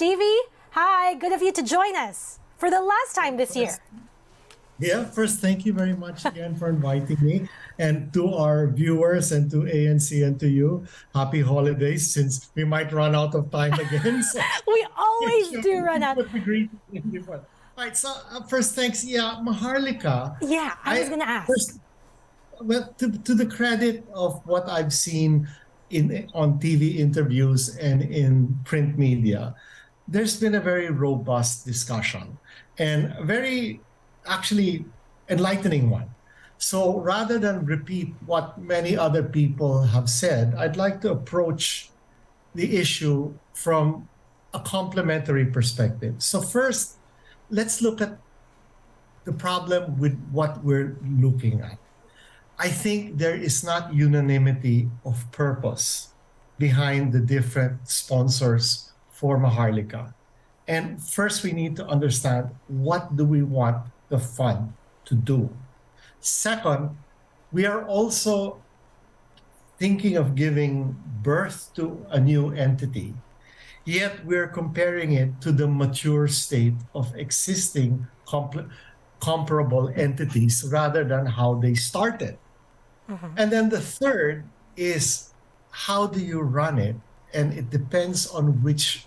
Stevie, hi, good of you to join us for the last time this year. Yeah, first, thank you very much again for inviting me. And to our viewers and to ANC and to you, happy holidays, since we might run out of time again. So we always do run out. All right, so first, thanks. Yeah, Maharlika. Yeah, I was going to ask. First, well, to the credit of what I've seen on TV interviews and in print media, there's been a very robust discussion and a very actually enlightening one. So rather than repeat what many other people have said, I'd like to approach the issue from a complementary perspective. So first, let's look at the problem with what we're looking at. I think there is not unanimity of purpose behind the different sponsors for Maharlika. And first, we need to understand, what do we want the fund to do? Second, we are also thinking of giving birth to a new entity, yet we're comparing it to the mature state of existing comparable entities rather than how they started. Mm-hmm. And then the third is, how do you run it? And it depends on which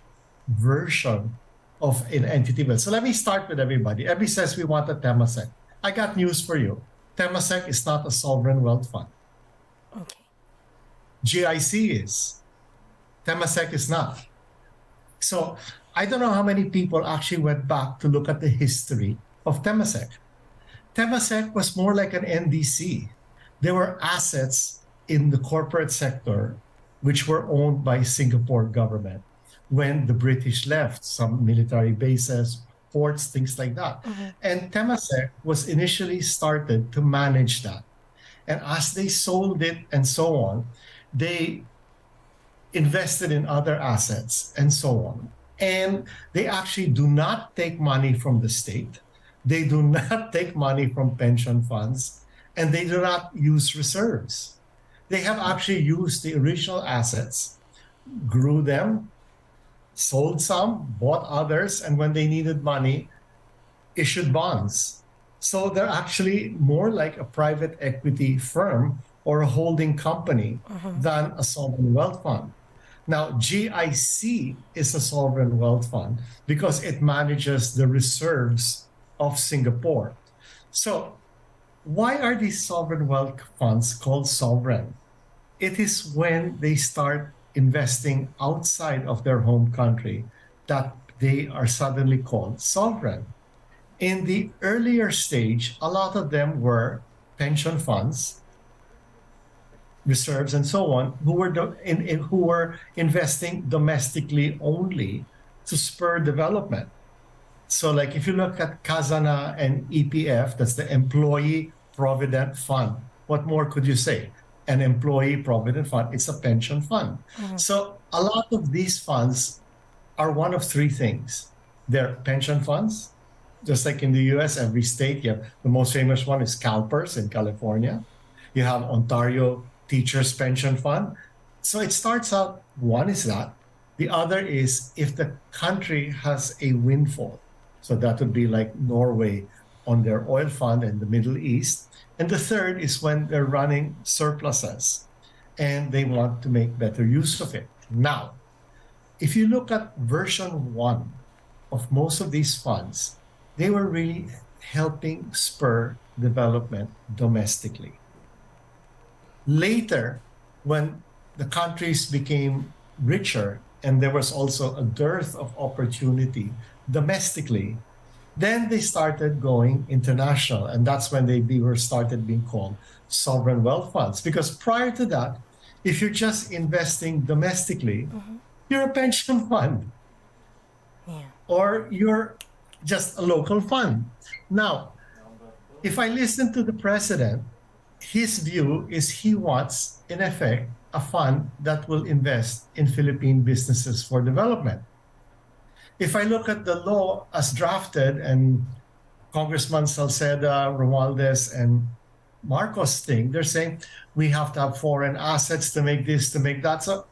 version of an entity build. So let me start with everybody. Everybody says we want a Temasek. I got news for you. Temasek is not a sovereign wealth fund. Okay. GIC is. Temasek is not. So I don't know how many people actually went back to look at the history of Temasek. Temasek was more like an NDC. There were assets in the corporate sector which were owned by Singapore government when the British left, some military bases, ports, things like that. Mm-hmm. And Temasek was initially started to manage that. And as they sold it and so on, they invested in other assets and so on. And they actually do not take money from the state. They do not take money from pension funds, and they do not use reserves. They have actually used the original assets, grew them, sold some, bought others, and when they needed money, issued bonds. So they're actually more like a private equity firm or a holding company than a sovereign wealth fund. Now, GIC is a sovereign wealth fund because it manages the reserves of Singapore. So why are these sovereign wealth funds called sovereign? It is when they start investing outside of their home country that they are suddenly called sovereign. In the earlier stage, a lot of them were pension funds, reserves, and so on, who were investing domestically only to spur development. So like if you look at Khazanah and EPF, that's the Employee Provident Fund. What more could you say? An Employee Provident Fund, it's a pension fund. Mm-hmm. So a lot of these funds are one of three things. They're pension funds, just like in the US, every state, you have the most famous one is CalPERS in California. You have Ontario Teachers Pension Fund. So it starts out, one is that. The other is if the country has a windfall. So that would be like Norway on their oil fund in the Middle East. And the third is when they're running surpluses and they want to make better use of it. Now, if you look at version one of most of these funds, they were really helping spur development domestically. Later, when the countries became richer and there was also a dearth of opportunity domestically, then they started going international, and that's when they were started being called sovereign wealth funds. Because prior to that, if you're just investing domestically, you're a pension fund, or you're just a local fund. Now, if I listen to the president, his view is he wants, in effect, a fund that will invest in Philippine businesses for development. If I look at the law as drafted, and Congressman Salceda, Romualdez, and Marcos think, they're saying we have to have foreign assets to make this, to make that. So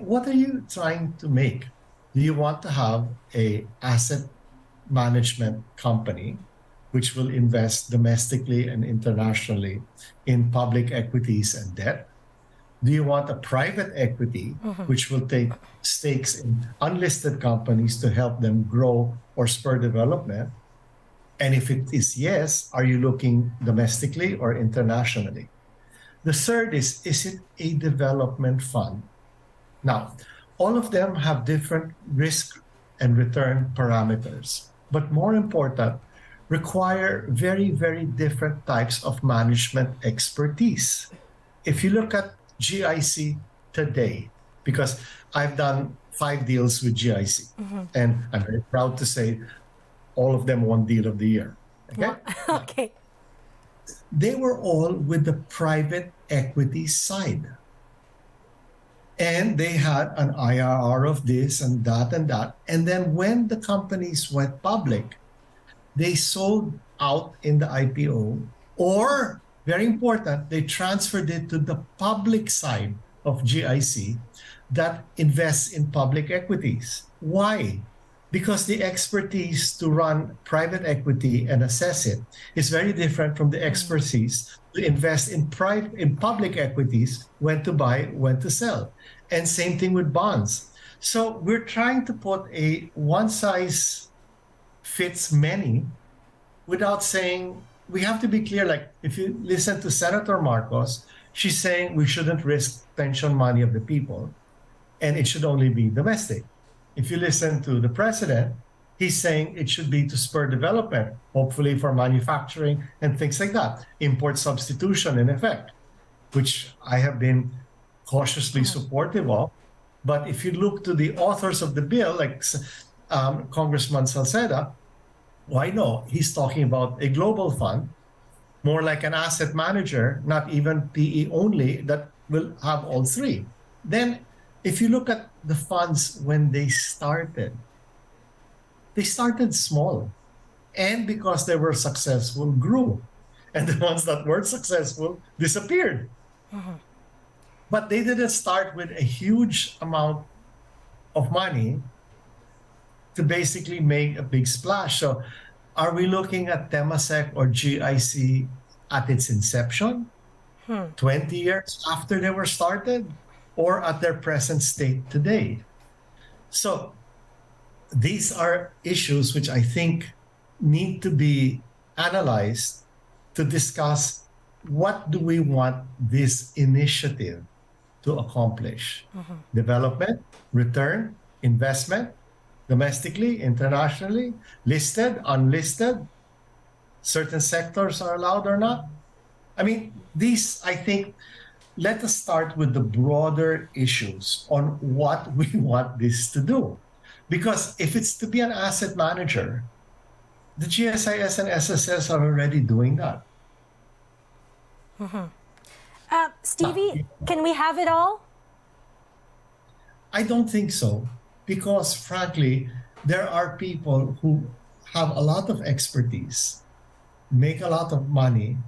what are you trying to make? do you want to have a asset management company which will invest domestically and internationally in public equities and debt? Do you want a private equity which will take stakes in unlisted companies to help them grow or spur development? And if it is yes, are you looking domestically or internationally? The third is it a development fund? Now, all of them have different risk and return parameters, but more important, require very, very different types of management expertise. If you look at GIC today, because I've done 5 deals with GIC, and I'm very proud to say all of them won Deal of the Year. Okay? Well, okay. They were all with the private equity side. And they had an IRR of this and that and that. And then when the companies went public, they sold out in the IPO, or very important, they transferred it to the public side of GIC that invests in public equities. Why? Because the expertise to run private equity and assess it is very different from the expertise to invest in public equities, when to buy, when to sell. And same thing with bonds. So we're trying to put a one-size-fits-many without saying, we have to be clear, like if you listen to Senator Marcos, she's saying we shouldn't risk pension money of the people and it should only be domestic. If you listen to the president, he's saying it should be to spur development, hopefully for manufacturing and things like that, import substitution in effect, which I have been cautiously supportive of. But if you look to the authors of the bill, like Congressman Salceda, why no? He's talking about a global fund, more like an asset manager, not even PE only, that will have all three. Then if you look at the funds when they started small. And because they were successful, grew. And the ones that weren't successful disappeared. But they didn't start with a huge amount of money to basically make a big splash. So are we looking at Temasek or GIC at its inception, 20 years after they were started, or at their present state today? So these are issues which I think need to be analyzed to discuss what do we want this initiative to accomplish? Development, return, investment, domestically, internationally, listed, unlisted, certain sectors are allowed or not. I mean, these, I think, let us start with the broader issues on what we want this to do. Because if it's to be an asset manager, the GSIS and SSS are already doing that. Stevie, can we have it all? I don't think so. Because frankly, there are people who have a lot of expertise, make a lot of money,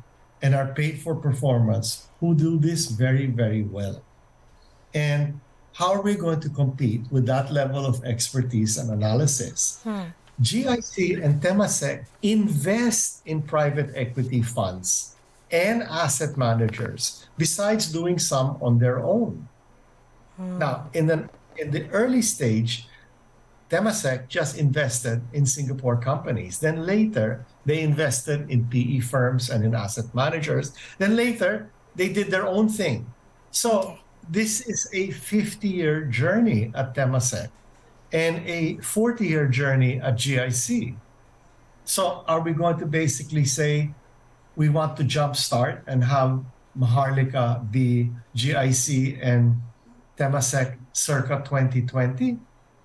and are paid for performance who do this very, very well. And how are we going to compete with that level of expertise and analysis? GIC and Temasek invest in private equity funds and asset managers, besides doing some on their own. Now, in the early stage, Temasek just invested in Singapore companies. Then later, they invested in PE firms and in asset managers. Then later, they did their own thing. So this is a 50-year journey at Temasek and a 40-year journey at GIC. So are we going to basically say we want to jumpstart and have Maharlika be GIC and Temasek circa 2020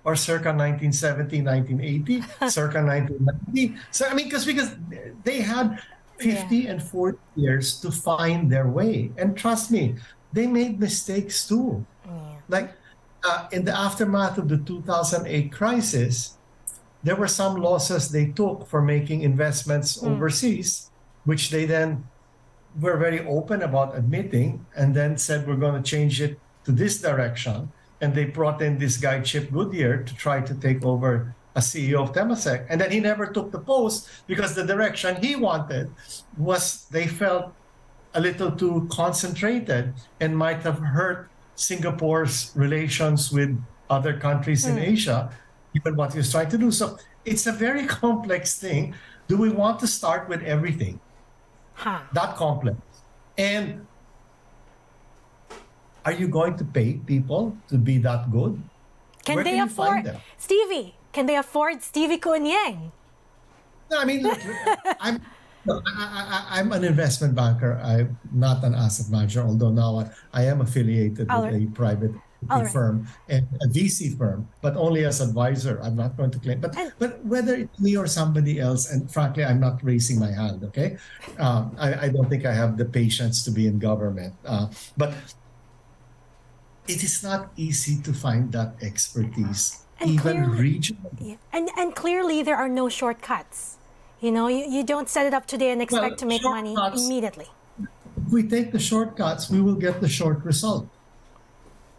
or circa 1970, 1980, circa 1990. So, I mean, because they had 50 and 40 years to find their way. And trust me, they made mistakes too. Like in the aftermath of the 2008 crisis, there were some losses they took for making investments overseas, which they then were very open about admitting and then said, we're going to change it to this direction. and they brought in this guy, Chip Goodyear, to try to take over as CEO of Temasek. And then he never took the post because the direction he wanted was, they felt, a little too concentrated and might have hurt Singapore's relations with other countries in Asia, given what he was trying to do. So it's a very complex thing. Do we want to start with everything? That complex. And are you going to pay people to be that good? Where can you find them? Stevie, can they afford Stevie CuUnjieng? No, I mean, look, I'm an investment banker. I'm not an asset manager, although now I am affiliated with a private firm and a VC firm, but only as advisor. I'm not going to claim. But whether it's me or somebody else, and frankly, I'm not raising my hand, okay? I don't think I have the patience to be in government. But it is not easy to find that expertise, and even clearly, regionally. Yeah. And clearly, there are no shortcuts. You know, you don't set it up today and expect to make money immediately. If we take the shortcuts, we will get the short result.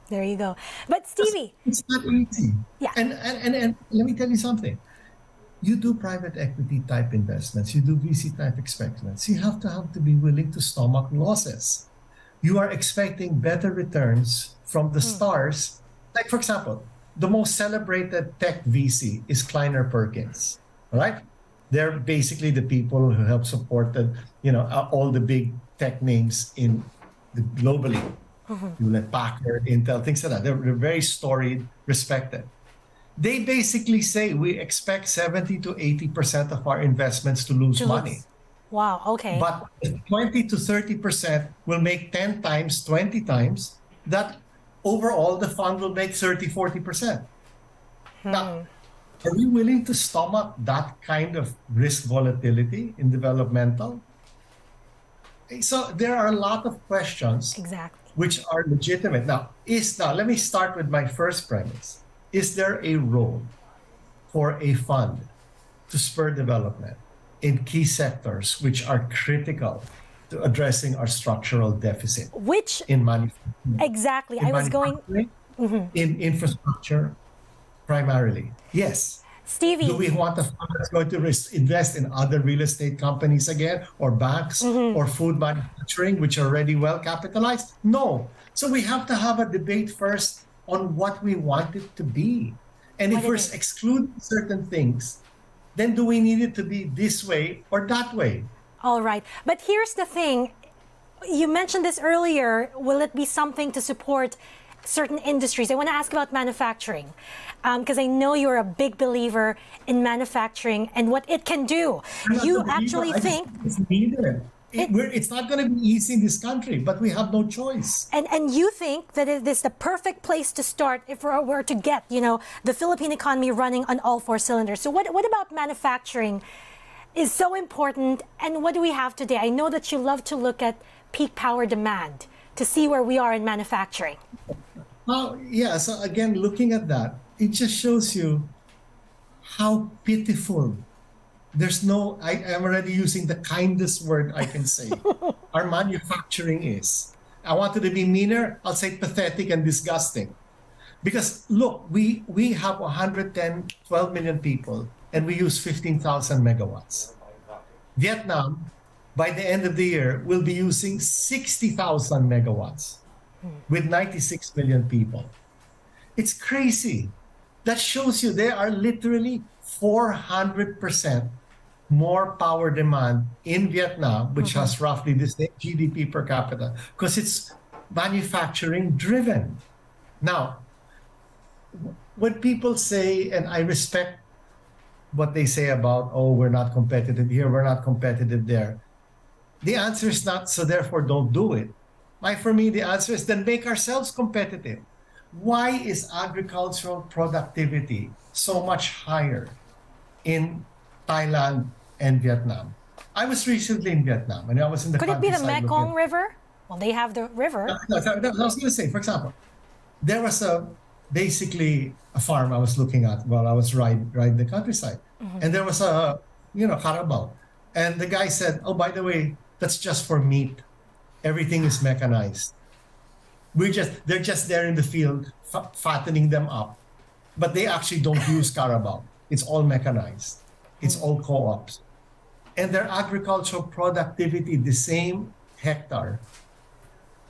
There you go. But Stevie, it's not easy. Yeah. And let me tell you something. You do private equity type investments. You do VC type investments. You have to be willing to stomach losses. You are expecting better returns from the stars. Like, for example, the most celebrated tech VC is Kleiner Perkins, all right? They're basically the people who have supported, you know, all the big tech names in the, globally. You let Packer, Intel, things like that. They're very storied, respected. They basically say we expect 70 to 80% of our investments to lose money. Wow. Okay. But 20 to 30% will make 10 times, 20 times that. Overall, the fund will make 30, 40%. Now, are we willing to stomach that kind of risk volatility in developmental? So there are a lot of questions which are legitimate. Now, let me start with my first premise. Is there a role for a fund to spur development in key sectors which are critical to addressing our structural deficit? Which? In manufacturing. Exactly. I was going... In infrastructure, primarily. Yes. Stevie, do we want a fund that's going to invest in other real estate companies again, or banks, or food manufacturing, which are already well capitalized? No. So we have to have a debate first on what we want it to be. And if we're excluding certain things, then do we need it to be this way or that way? All right. But here's the thing. You mentioned this earlier. Will it be something to support certain industries? I want to ask about manufacturing, because I know you're a big believer in manufacturing and what it can do. You actually think it's needed. It's not going to be easy in this country, but we have no choice. And you think that it is the perfect place to start if we were to get, you know, the Philippine economy running on all four cylinders. So what about manufacturing is so important, and what do we have today? I know that you love to look at peak power demand to see where we are in manufacturing. Well, yeah, so again, looking at that, it just shows you how pitiful. There's no, I am already using the kindest word I can say, our manufacturing is. I wanted to be meaner, I'll say pathetic and disgusting. Because look, we have 12 million people, and we use 15,000 megawatts. Vietnam, by the end of the year, will be using 60,000 megawatts with 96 million people. It's crazy. That shows you there are literally 400% more power demand in Vietnam, which has roughly the same GDP per capita, because it's manufacturing driven. Now, when people say, and I respect what they say about, oh, we're not competitive here, we're not competitive there. The answer is not, so therefore don't do it. For me, the answer is then make ourselves competitive. Why is agricultural productivity so much higher in Thailand and Vietnam? I was recently in Vietnam, and I was in the countryside. Could it be the Mekong River? Well, they have the river. No, I was going to say, for example, there was basically a farm I was looking at while I was riding the countryside. And there was a, you know, carabao. And the guy said, oh, by the way, that's just for meat. Everything is mechanized. They're just there in the field, fattening them up. But they actually don't use carabao. It's all mechanized. It's all co-ops. And their agricultural productivity, the same hectare,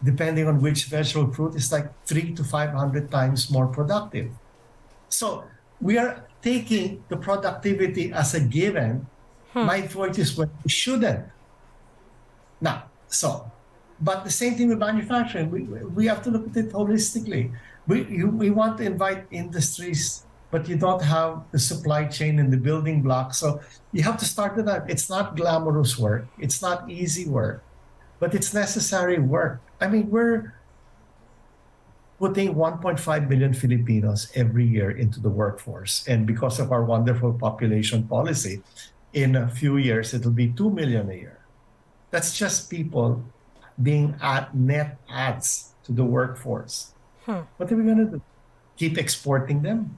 depending on which vegetable fruit, is like 300 to 500 times more productive. So we are taking the productivity as a given. My point is, well, we shouldn't. Now, so, but the same thing with manufacturing. We have to look at it holistically. We want to invite industries, but you don't have the supply chain and the building blocks. So you have to start with that. It's not glamorous work. It's not easy work, but it's necessary work. I mean, we're putting 1.5 million Filipinos every year into the workforce. And because of our wonderful population policy, in a few years, it'll be 2 million a year. That's just people being at net adds to the workforce. What are we going to do? Keep exporting them?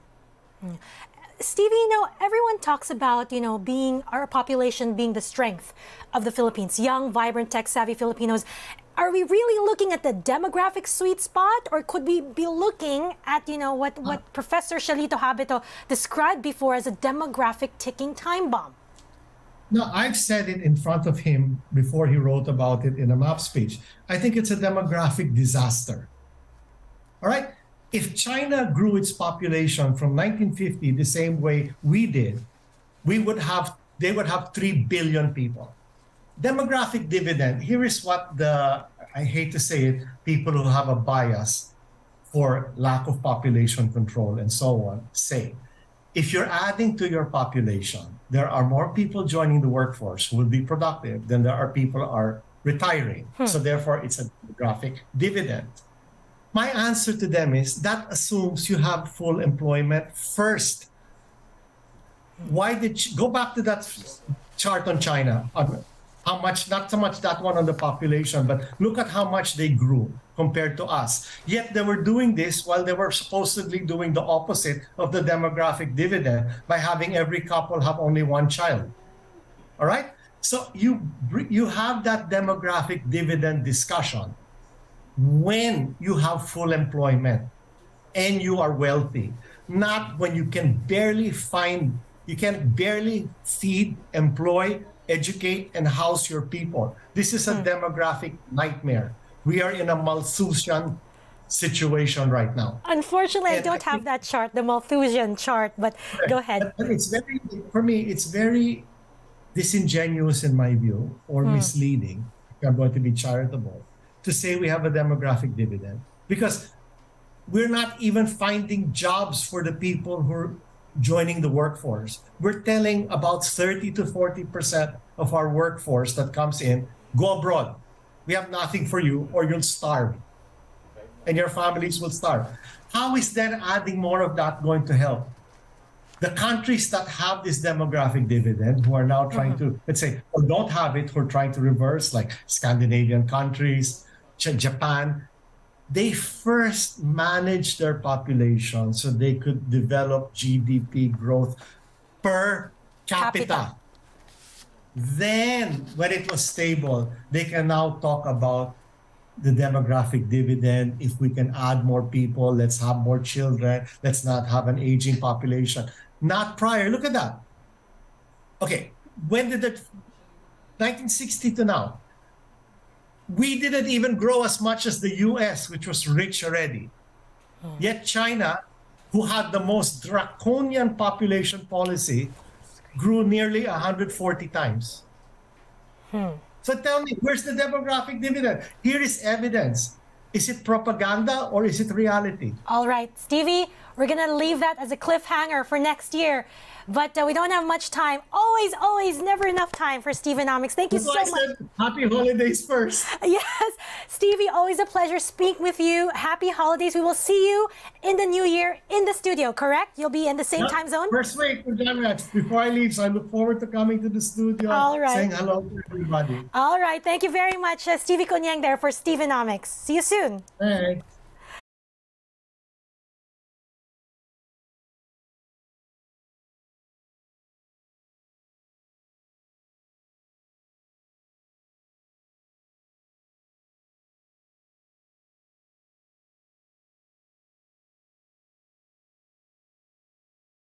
Stevie, you know, everyone talks about, you know, being our population being the strength of the Philippines, young, vibrant, tech-savvy Filipinos. Are we really looking at the demographic sweet spot, or could we be looking at, you know, what Professor Shalito Habito described before as a demographic ticking time bomb? No, I've said it in front of him before he wrote about it in a MAP speech. I think it's a demographic disaster. All right? If China grew its population from 1950 the same way we did, they would have 3 billion people. Demographic dividend, here is what the, I hate to say it, people who have a bias for lack of population control and so on say. If you're adding to your population, there are more people joining the workforce who will be productive than there are people who are retiring. So therefore, it's a demographic dividend. My answer to them is that assumes you have full employment first. Why did you go back to that chart on China? How much, not so much that one on the population, but look at how much they grew compared to us. Yet they were doing this while they were supposedly doing the opposite of the demographic dividend by having every couple have only one child. All right? So you have that demographic dividend discussion when you have full employment and you are wealthy, not when you can barely find, you can barely feed, employ, educate, and house your people. This is a demographic nightmare. We are in a Malthusian situation right now. Unfortunately, and I don't have that chart, the Malthusian chart, but go ahead. But it's very, for me, it's very disingenuous in my view, or misleading, if I'm going to be charitable, to say we have a demographic dividend, because we're not even finding jobs for the people who are joining the workforce. We're telling about 30 to 40% of our workforce that comes in, go abroad. We have nothing for you, or you'll starve, and your families will starve. How is then adding more of that going to help? The countries that have this demographic dividend, who are now trying to, let's say, or don't have it, who are trying to reverse, like Scandinavian countries, Japan, they first managed their population so they could develop GDP growth per capita. Then, when it was stable, they can now talk about the demographic dividend. If we can add more people, let's have more children, let's not have an aging population. Not prior. Look at that. Okay, when did it? 1960 to now. We didn't even grow as much as the US, which was rich already. Yet China, who had the most draconian population policy, grew nearly 140 times. So tell me, where's the demographic dividend? Here is evidence. Is it propaganda or is it reality? All right, Stevie, we're going to leave that as a cliffhanger for next year. But we don't have much time. Always, always, never enough time for Stephenomics. Thank you so much. Happy holidays first. Yes. Stevie, always a pleasure speaking with you. Happy holidays. We will see you in the new year in the studio, correct? You'll be in the same time zone? First week, before I leave, so I look forward to coming to the studio. All right. Saying hello to everybody. All right. Thank you very much, Stevie CuUnjieng there for Stephenomics. See you soon. Hey.